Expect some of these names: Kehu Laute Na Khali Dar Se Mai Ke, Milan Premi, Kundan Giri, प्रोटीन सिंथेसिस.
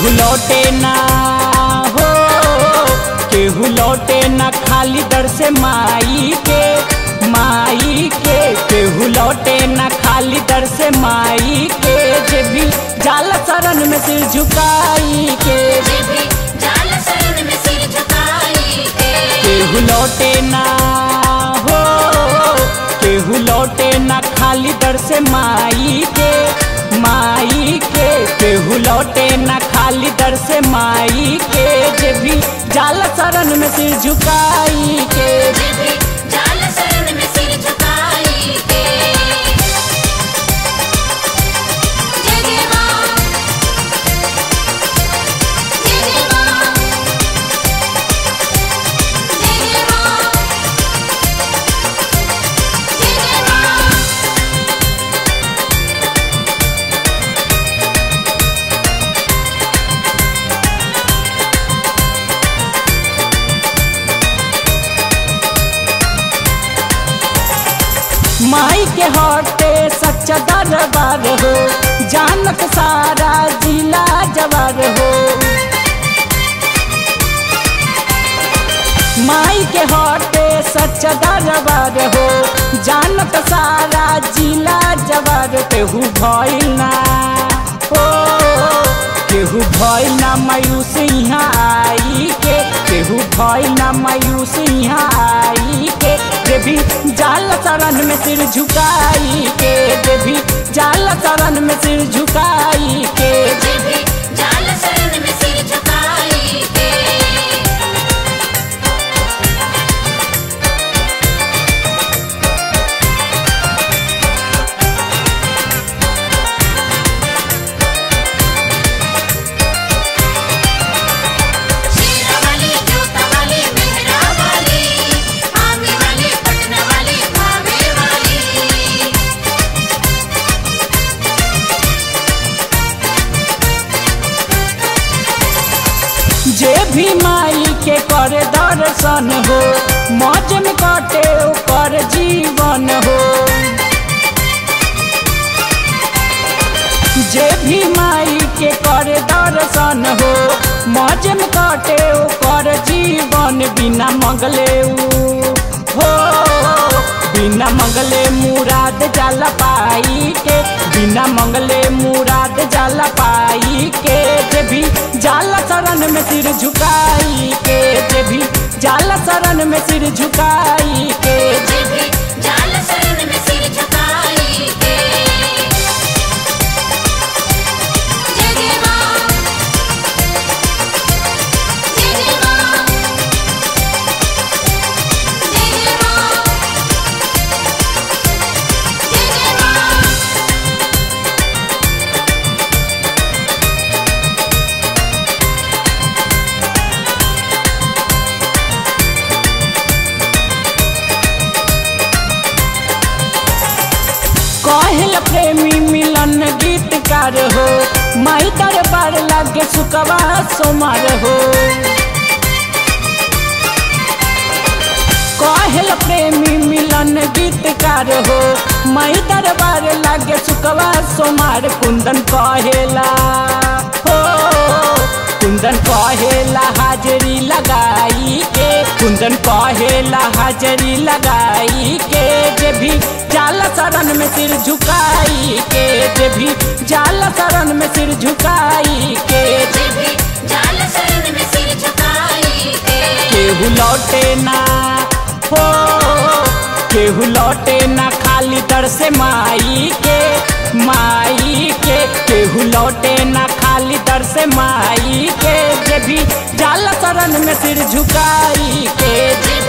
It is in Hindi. केहू लौटे ना खाली दर से माई के केहू लौटे ना खाली दर से माई के। जे भी जाला शरण में सिर झुकाई के केहू लौटे ना हो केहू लौटे ना खाली दर से माई के केहू लौटे ना खाली दर से माई के। जे भी जाला शरण में सिर झुकाई के माई के होते सच्चा दरबार हो, जानत सारा जिला जवार हो। माई के होते सच्चा दरबार हो, जानत सारा जिला जवार। केहू भइल ना ओ केहू भइल ना मायूस यहाँ आई के केहू भइल ना मायूस यहाँ आई के। देवी जाला शरण में सिर झुकाई के देवी जाला शरण में सिर झुकाई के। जे भी माई के करे दर्शन हो, मौज में काटे ओकर जीवन हो। जे भी माई के करे दर्शन हो, मौज में काटे ओकर जीवन। बिना मंगले हो बिना मंगले मुराद जाला पाई के बिना मंगले मुराद जाला पाई के। जे भी जाला शरण में सिर झुकाई के जे भी जाला शरण में सिर झुकाई के। कहल प्रेमी मिलन गीतकार हो, माई दरबार लागे सुखवा सोमार हो। कहल प्रेमी मिलन गीतकार हो, माई दरबार लागे सुखवा सोमार। कुंदन कहेला हो कुंदन कहेला हाजरी लगाई के कुंदन कहेला हाजरी लगाई के। जे भी जाला शरण में सिर झुकाई के जे भी जाला शरण में सिर झुकाई के। केहू लौटे ना हो केहू लौटे ना खाली दर से माई के केहू लौटे ना खाली दर से माई के। जे भी जाला शरण में सिर झुकाई के।